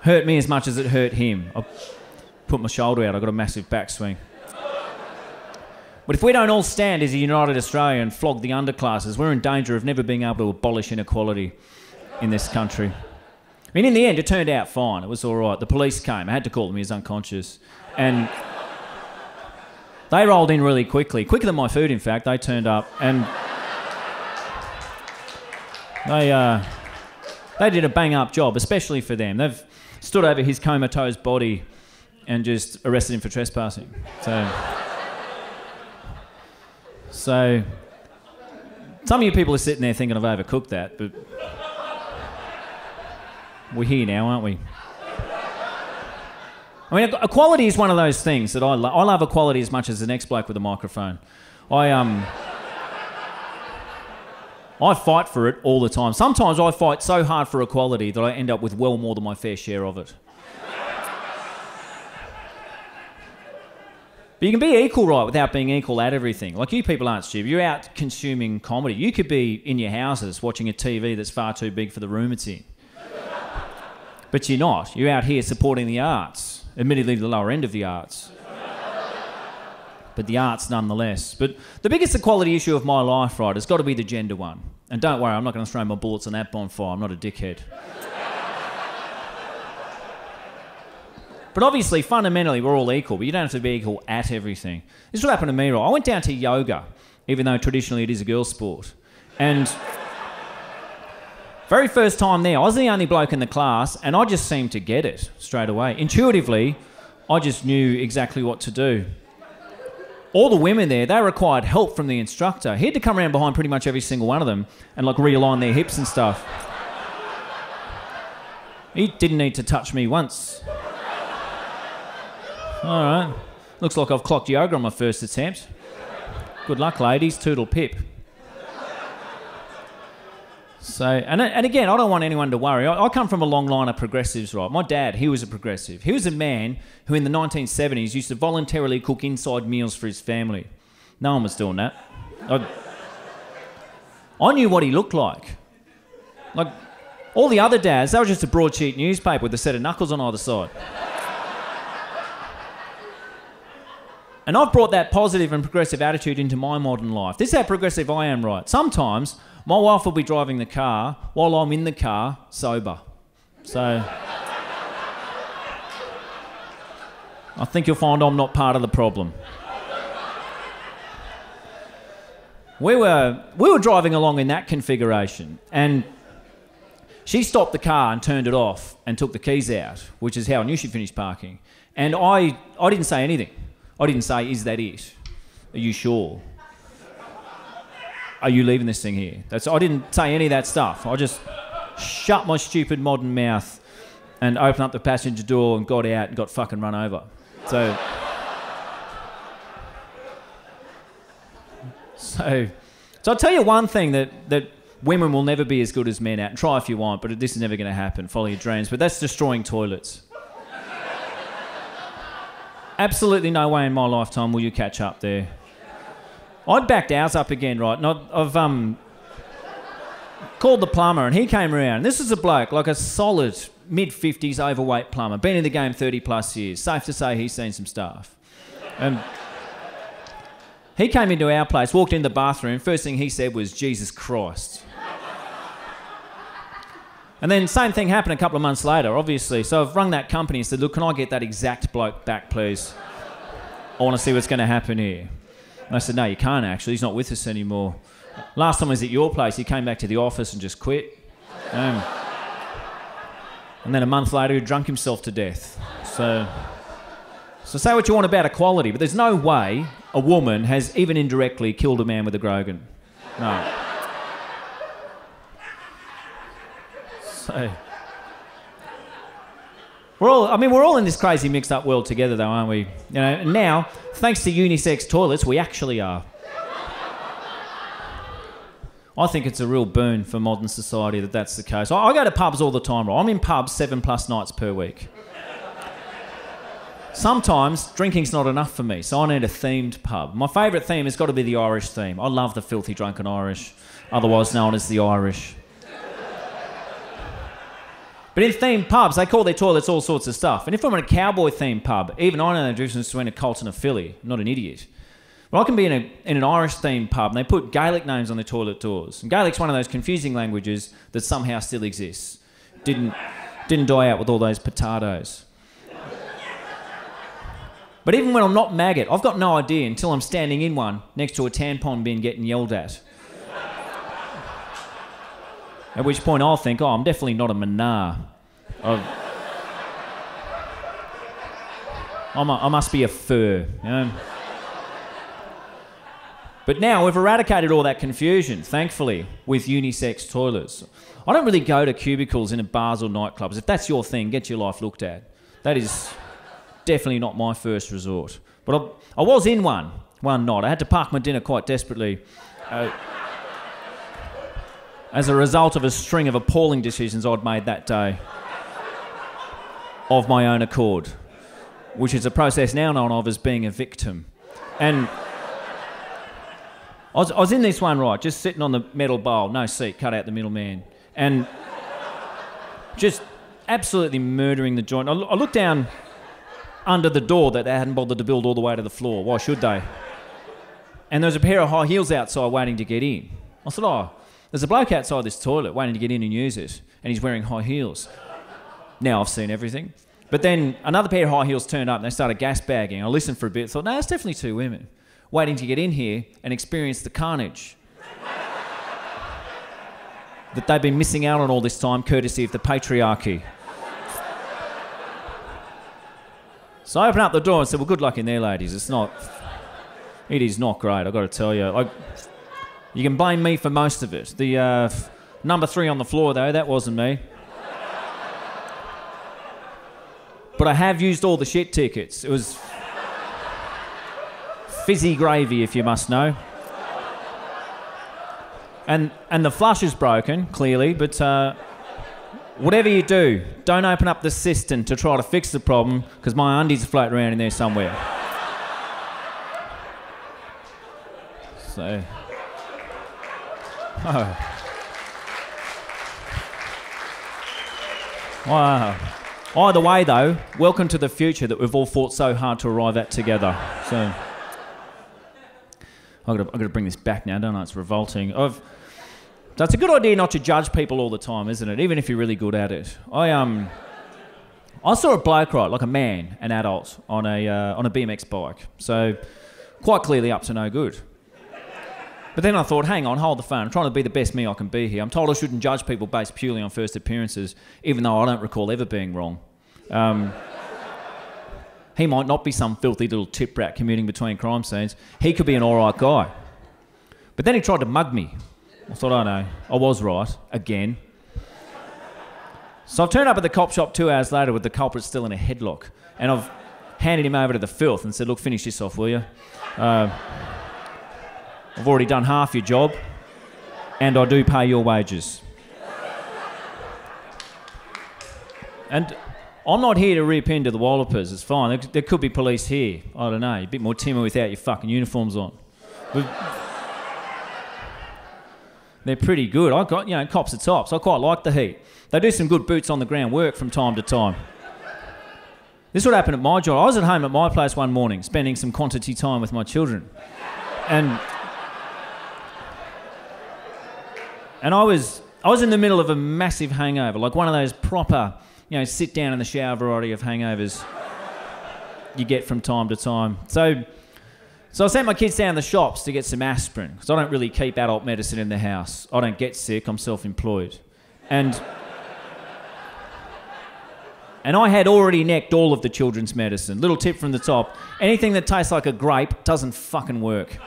Hurt me as much as it hurt him. I put my shoulder out. I got a massive backswing. But if we don't all stand as a united Australia and flog the underclasses, we're in danger of never being able to abolish inequality in this country. I mean, in the end, it turned out fine. It was all right. The police came. I had to call them. He was unconscious. And they rolled in really quickly. Quicker than my food, in fact. They turned up. And they did a bang-up job, especially for them. They've stood over his comatose body and just arrested him for trespassing. So some of you people are sitting there thinking I've overcooked that, but we're here now, aren't we? I mean, equality is one of those things that I love. I love equality as much as the next bloke with a microphone. I fight for it all the time. Sometimes I fight so hard for equality that I end up with well more than my fair share of it. But you can be equal right without being equal at everything. Like, you people aren't stupid. You're out consuming comedy. You could be in your houses watching a TV that's far too big for the room it's in. But you're not. You're out here supporting the arts. Admittedly, the lower end of the arts. But the arts nonetheless. But the biggest equality issue of my life, right, has got to be the gender one. And don't worry, I'm not going to throw my bullets on that bonfire. I'm not a dickhead. But obviously, fundamentally, we're all equal, but you don't have to be equal at everything. This is what happened to me, right? I went down to yoga, even though traditionally it is a girl's sport. And very first time there, I was the only bloke in the class, and I just seemed to get it straight away. Intuitively, I just knew exactly what to do. All the women there, they required help from the instructor. He had to come around behind pretty much every single one of them and, like, realign their hips and stuff. He didn't need to touch me once. All right. Looks like I've clocked yoga on my first attempt. Good luck, ladies. Toodle pip. So, and again, I don't want anyone to worry. I come from a long line of progressives, right? My dad, he was a progressive. He was a man who in the 1970s used to voluntarily cook inside meals for his family. No one was doing that. I knew what he looked like. Like, all the other dads, they were just a broadsheet newspaper with a set of knuckles on either side. And I've brought that positive and progressive attitude into my modern life. This is how progressive I am, right? Sometimes my wife will be driving the car while I'm in the car sober. So I think you'll find I'm not part of the problem. We were driving along in that configuration, and she stopped the car and turned it off and took the keys out, which is how I knew she finished parking. And I didn't say anything. I didn't say, is that it? Are you sure? Are you leaving this thing here? I didn't say any of that stuff. I just shut my stupid modern mouth and opened up the passenger door and got out and got fucking run over. So I'll tell you one thing that women will never be as good as men at. And try if you want, but this is never going to happen. Follow your dreams. But that's destroying toilets. absolutely no way in my lifetime will you catch up there. I'd backed ours up again, right? And I've called the plumber and he came around. This is a bloke, like a solid mid-50s overweight plumber, been in the game 30 plus years. Safe to say he's seen some stuff. He came into our place, walked in the bathroom, first thing he said was, "Jesus Christ." And then same thing happened a couple of months later, obviously. So I've rung that company and said, "Look, can I get that exact bloke back, please? I want to see what's going to happen here." And I said, "No, you can't actually. He's not with us anymore. Last time I was at your place, he came back to the office and just quit." And then a month later, he drunk himself to death. So say what you want about equality, but there's no way a woman has even indirectly killed a man with a Grogan. No. So, we're all in this crazy mixed-up world together, though, aren't we? You know, and now, thanks to unisex toilets, we actually are. I think it's a real boon for modern society that that's the case. I go to pubs all the time. Right? I'm in pubs 7+ nights per week. Sometimes drinking's not enough for me, so I need a themed pub. My favourite theme has got to be the Irish theme. I love the filthy drunken Irish, otherwise known as the Irish. But in themed pubs, they call their toilets all sorts of stuff. And if I'm in a cowboy-themed pub, even I know the difference between a colt and a filly. I'm not an idiot. But I can be in an Irish-themed pub, and they put Gaelic names on their toilet doors. And Gaelic's one of those confusing languages that somehow still exists. Didn't die out with all those potatoes. But even when I'm not maggot, I've got no idea until I'm standing in one next to a tampon bin getting yelled at. At which point I'll think, oh, I'm definitely not a manar. I must be a fur, you know? But now we've eradicated all that confusion, thankfully, with unisex toilets. I don't really go to cubicles in bars or nightclubs. If that's your thing, get your life looked at. That is definitely not my first resort. But I was in one night. I had to park my dinner quite desperately. As a result of a string of appalling decisions I'd made that day of my own accord, which is a process now known of as being a victim. And I was in this one, right, just sitting on the metal bowl, no seat, cut out the middleman, and just absolutely murdering the joint. I looked down under the door that they hadn't bothered to build all the way to the floor. Why should they? And there was a pair of high heels outside waiting to get in. I said, oh, there's a bloke outside this toilet waiting to get in and use it, and he's wearing high heels. Now I've seen everything. But then another pair of high heels turned up and they started gas bagging. I listened for a bit, thought, no, it's definitely two women waiting to get in here and experience the carnage that they've been missing out on all this time, courtesy of the patriarchy. So I opened up the door and said, well, good luck in there, ladies. It is not great, I've got to tell you. You can blame me for most of it. The number 3 on the floor, though, that wasn't me. But I have used all the shit tickets. It was fizzy gravy, if you must know. And the flush is broken, clearly, but whatever you do, don't open up the cistern to try to fix the problem, because my undies are floating around in there somewhere. So... Oh. Wow. Either way, though, welcome to the future that we've all fought so hard to arrive at together. So, I've got to bring this back now, don't I? It's revolting. That's a good idea not to judge people all the time, isn't it? Even if you're really good at it. I saw a bloke ride, like a man, an adult, on a BMX bike. So, quite clearly up to no good. But then I thought, hang on, hold the phone. I'm trying to be the best me I can be here. I'm told I shouldn't judge people based purely on first appearances, even though I don't recall ever being wrong. He might not be some filthy little tip rat commuting between crime scenes. He could be an all right guy. But then he tried to mug me. I thought, oh no, I was right, again. So I've turned up at the cop shop 2 hours later with the culprit still in a headlock. And I've handed him over to the filth and said, look, finish this off, will you? I've already done half your job, and I do pay your wages. And I'm not here to rip into the wallopers. It's fine. There could be police here. I don't know. A bit more timid without your fucking uniforms on. They're pretty good. I got, you know, cops are tops. I quite like the heat. They do some good boots on the ground work from time to time. This would happen at my job. I was at home at my place one morning, spending some quantity time with my children, and I was in the middle of a massive hangover, like one of those proper, you know, sit down in the shower variety of hangovers you get from time to time. So I sent my kids down the shops to get some aspirin, because I don't really keep adult medicine in the house. I don't get sick, I'm self-employed. And I had already necked all of the children's medicine. Little tip from the top, anything that tastes like a grape doesn't fucking work.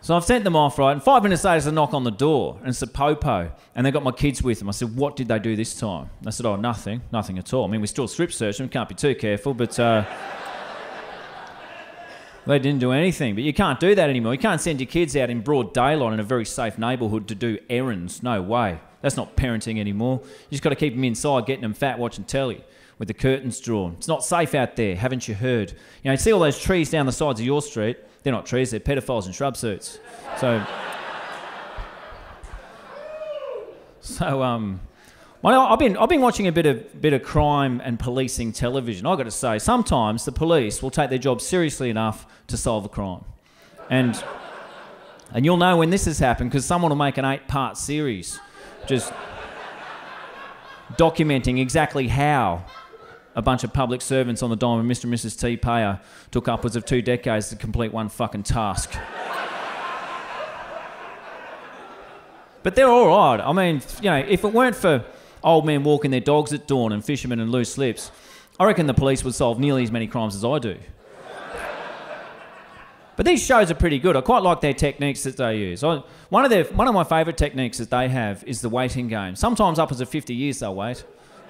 So I've sent them off, right, and 5 minutes later there's a knock on the door, and it's a popo, and they got my kids with them. I said, what did they do this time? And I said, oh, nothing at all. I mean, we still strip search them, can't be too careful, but... They didn't do anything, but you can't do that anymore. You can't send your kids out in broad daylight in a very safe neighbourhood to do errands. No way. That's not parenting anymore. You just got to keep them inside, getting them fat, watching telly with the curtains drawn. It's not safe out there, haven't you heard? You know, you see all those trees down the sides of your street. They're not trees, they're pedophiles in shrub suits. Well, I've been watching a bit of crime and policing television. I've got to say, sometimes the police will take their job seriously enough to solve a crime. And you'll know when this has happened, because someone will make an 8-part series just documenting exactly how a bunch of public servants on the dime of Mr. and Mrs. T. Payer took upwards of 2 decades to complete one fucking task. But they're all right. I mean, you know, if it weren't for old men walking their dogs at dawn and fishermen in loose slips, I reckon the police would solve nearly as many crimes as I do. But these shows are pretty good. I quite like their techniques that they use. One of my favourite techniques that they have is the waiting game. Sometimes upwards of 50 years they'll wait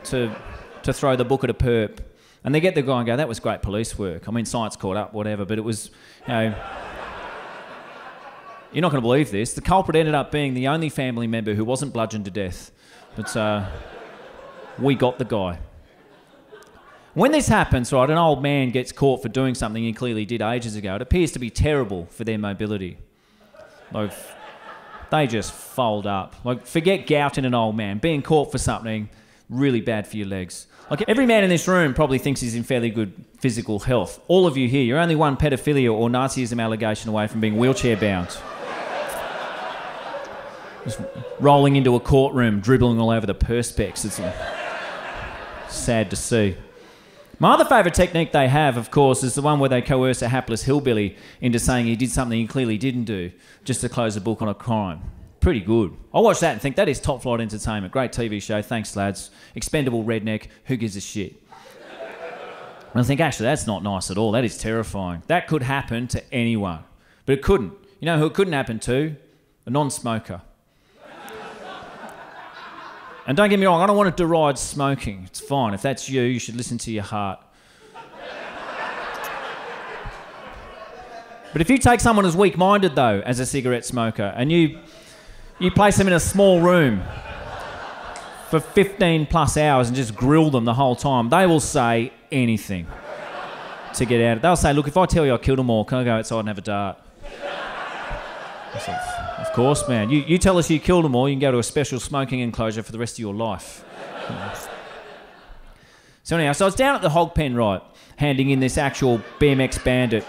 to throw the book at a perp. And they get the guy and go, that was great police work. I mean, science caught up, whatever, but it was, you know... You're not going to believe this. The culprit ended up being the only family member who wasn't bludgeoned to death. But we got the guy. When this happens, right, an old man gets caught for doing something he clearly did ages ago. It appears to be terrible for their mobility. Like, they just fold up. Like, forget gouting an old man. Being caught for something, really bad for your legs. Like, every man in this room probably thinks he's in fairly good physical health. All of you here, you're only one pedophilia or Nazism allegation away from being wheelchair-bound. Just rolling into a courtroom, dribbling all over the perspex. It's sad to see. My other favourite technique they have, of course, is the one where they coerce a hapless hillbilly into saying he did something he clearly didn't do, just to close the book on a crime. Pretty good. I watch that and think, that is top-flight entertainment. Great TV show, thanks lads. Expendable redneck, who gives a shit? And I think, actually, that's not nice at all. That is terrifying. That could happen to anyone. But it couldn't. You know who it couldn't happen to? A non-smoker. And don't get me wrong, I don't want to deride smoking. It's fine. If that's you, you should listen to your heart. But if you take someone as weak-minded, though, as a cigarette smoker, and you place them in a small room for 15-plus hours and just grill them the whole time, they will say anything to get out of it. They'll say, look, if I tell you I killed them all, can I go outside and have a dart? Of course, man. You tell us you killed them all, you can go to a special smoking enclosure for the rest of your life. So anyhow, so I was down at the hog pen, right, handing in this actual BMX bandit.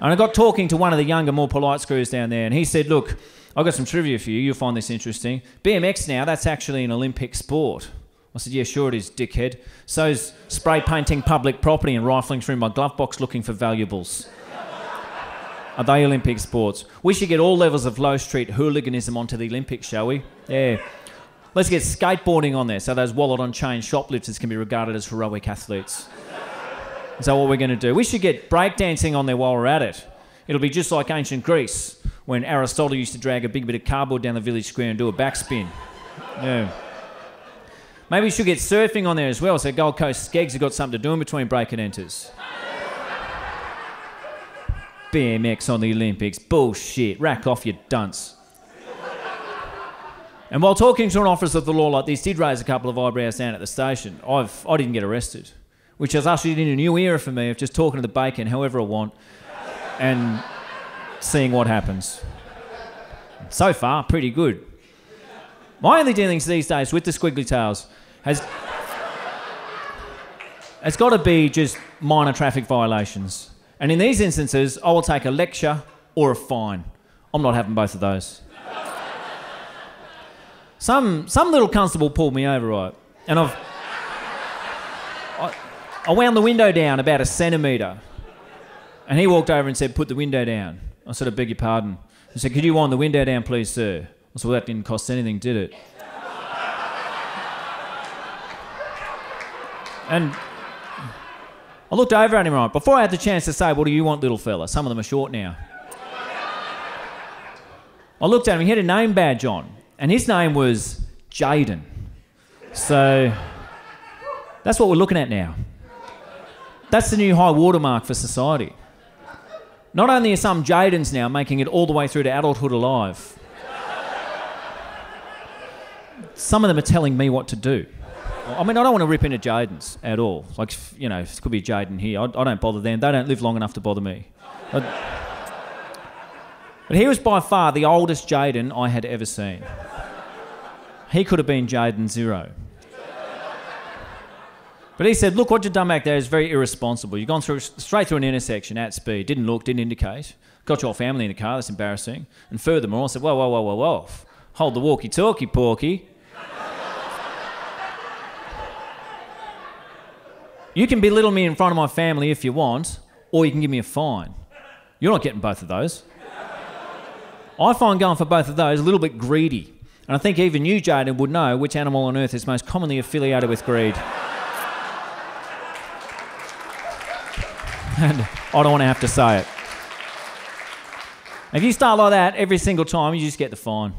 And I got talking to one of the younger, more polite screws down there, and he said, look, I've got some trivia for you. You'll find this interesting. BMX now, that's actually an Olympic sport. I said, yeah, sure it is, dickhead. So's spray painting public property and rifling through my glove box looking for valuables. Are they Olympic sports? We should get all levels of low street hooliganism onto the Olympics, shall we? Yeah. Let's get skateboarding on there so those wallet-on-chain shoplifters can be regarded as heroic athletes. Is that what we're going to do? We should get breakdancing on there while we're at it. It'll be just like ancient Greece when Aristotle used to drag a big bit of cardboard down the village square and do a backspin. Yeah. Maybe we should get surfing on there as well, so Gold Coast skegs have got something to do in between break and enters. BMX on the Olympics. Bullshit. Rack off, you dunce. And while talking to an officer at the law like this did raise a couple of eyebrows down at the station, I didn't get arrested, which has ushered in a new era for me of just talking to the bacon however I want and seeing what happens. So far, pretty good. My only dealings these days with the squiggly tails has got to be just minor traffic violations. And in these instances, I will take a lecture or a fine. I'm not having both of those. Some little constable pulled me over, right? And I wound the window down about a centimetre. And he walked over and said, "Put the window down." I said, "I beg your pardon." He said, "Could you wind the window down, please, sir?" I said, "Well, that didn't cost anything, did it?" And I looked over at him, right? Before I had the chance to say, "What do you want, little fella?" Some of them are short now. I looked at him. He had a name badge on. And his name was Jaden. So that's what we're looking at now. That's the new high watermark for society. Not only are some Jadens now making it all the way through to adulthood alive, some of them are telling me what to do. I mean, I don't want to rip into Jadens at all. Like, you know, it could be Jaden here. I don't bother them. They don't live long enough to bother me. But he was by far the oldest Jaden I had ever seen. He could have been Jaden Zero. But he said, "Look, what you've done back there is very irresponsible. You've gone straight through an intersection at speed, didn't look, didn't indicate, got your family in the car, that's embarrassing." And furthermore, I said, "Whoa, whoa, whoa, whoa, whoa. Hold the walkie-talkie, porky. You can belittle me in front of my family if you want, or you can give me a fine. You're not getting both of those." I find going for both of those a little bit greedy. And I think even you, Jaden, would know which animal on earth is most commonly affiliated with greed. And I don't want to have to say it. If you start like that every single time, you just get the fine.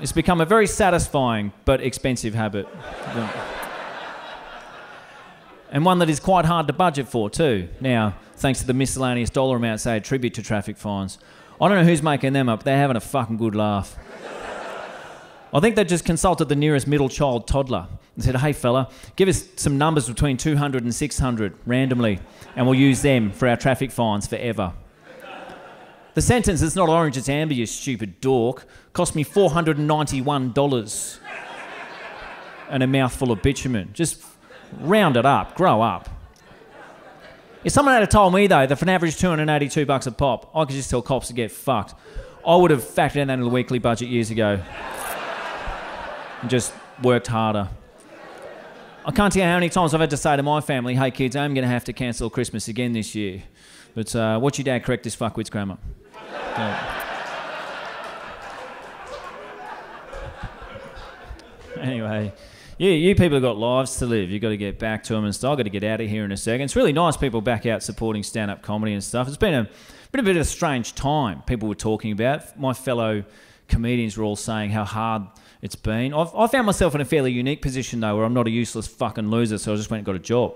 It's become a very satisfying but expensive habit. And one that is quite hard to budget for too, now, thanks to the miscellaneous dollar amounts they attribute to traffic fines. I don't know who's making them up, but they're having a fucking good laugh. I think they just consulted the nearest middle child toddler and said, "Hey fella, give us some numbers between 200 and 600 randomly, and we'll use them for our traffic fines forever." The sentence, "It's not orange, it's amber, you stupid dork," cost me $491 and a mouthful of bitumen. Just round it up, grow up. If someone had told me though that for an average $282 a pop, I could just tell cops to get fucked, I would have factored in that into the weekly budget years ago and just worked harder. I can't tell you how many times I've had to say to my family, "Hey kids, I'm going to have to cancel Christmas again this year, but watch your dad correct this fuckwit's grammar." Anyway. You people have got lives to live. You've got to get back to them and stuff. I've got to get out of here in a second. It's really nice people back out supporting stand-up comedy and stuff. It's been a bit of a strange time. People were talking about. My fellow comedians were all saying how hard it's been. I found myself in a fairly unique position, though, where I'm not a useless fucking loser, so I just went and got a job.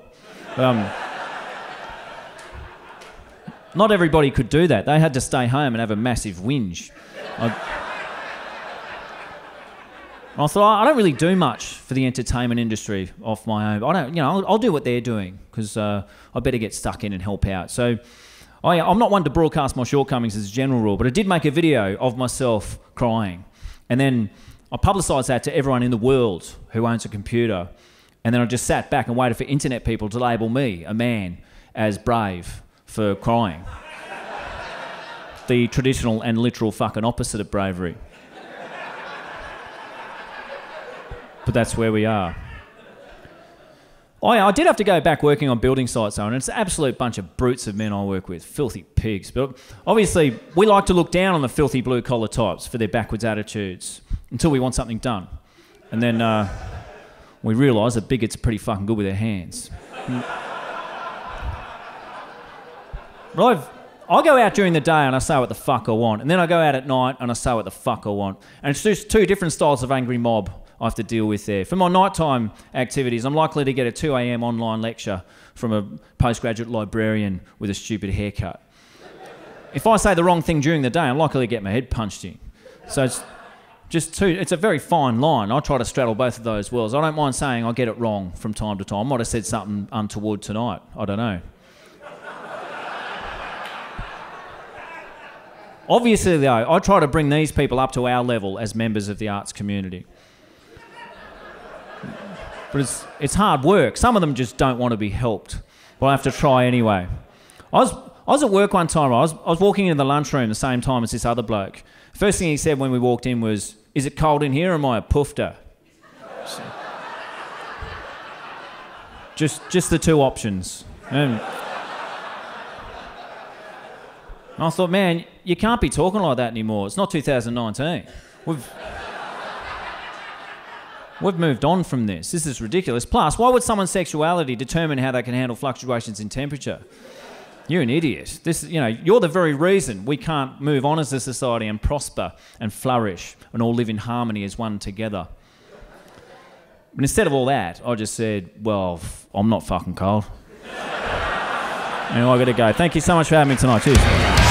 Not everybody could do that. They had to stay home and have a massive whinge. And I thought, I don't really do much for the entertainment industry off my own. I don't, you know, I'll do what they're doing because I better get stuck in and help out. So I'm not one to broadcast my shortcomings as a general rule, but I did make a video of myself crying. And then I publicised that to everyone in the world who owns a computer. And then I just sat back and waited for internet people to label me, a man, as brave for crying. The traditional and literal fucking opposite of bravery. But that's where we are. I did have to go back working on building sites, though, and it's an absolute bunch of brutes of men I work with, filthy pigs. But obviously, we like to look down on the filthy blue-collar types for their backwards attitudes until we want something done. And then we realise that bigots are pretty fucking good with their hands. But I go out during the day and I say what the fuck I want, and then I go out at night and I say what the fuck I want. And it's just two different styles of angry mob I have to deal with there. For my nighttime activities, I'm likely to get a 2 AM online lecture from a postgraduate librarian with a stupid haircut. If I say the wrong thing during the day, I'm likely to get my head punched in. So it's just two. It's a very fine line. I try to straddle both of those worlds. I don't mind saying I get it wrong from time to time. I might have said something untoward tonight. I don't know. Obviously, though, I try to bring these people up to our level as members of the arts community. But it's hard work. Some of them just don't want to be helped. But I have to try anyway. I was at work one time. I was walking into the lunchroom the same time as this other bloke. First thing he said when we walked in was, "Is it cold in here or am I a poofter?" Just the two options. And I thought, man, you can't be talking like that anymore. It's not 2019. We've moved on from this. This is ridiculous. Plus, why would someone's sexuality determine how they can handle fluctuations in temperature? You're an idiot. This, you know, you're the very reason we can't move on as a society and prosper and flourish and all live in harmony as one together. But instead of all that, I just said, well, I'm not fucking cold. And I gotta go. Thank you so much for having me tonight. Cheers.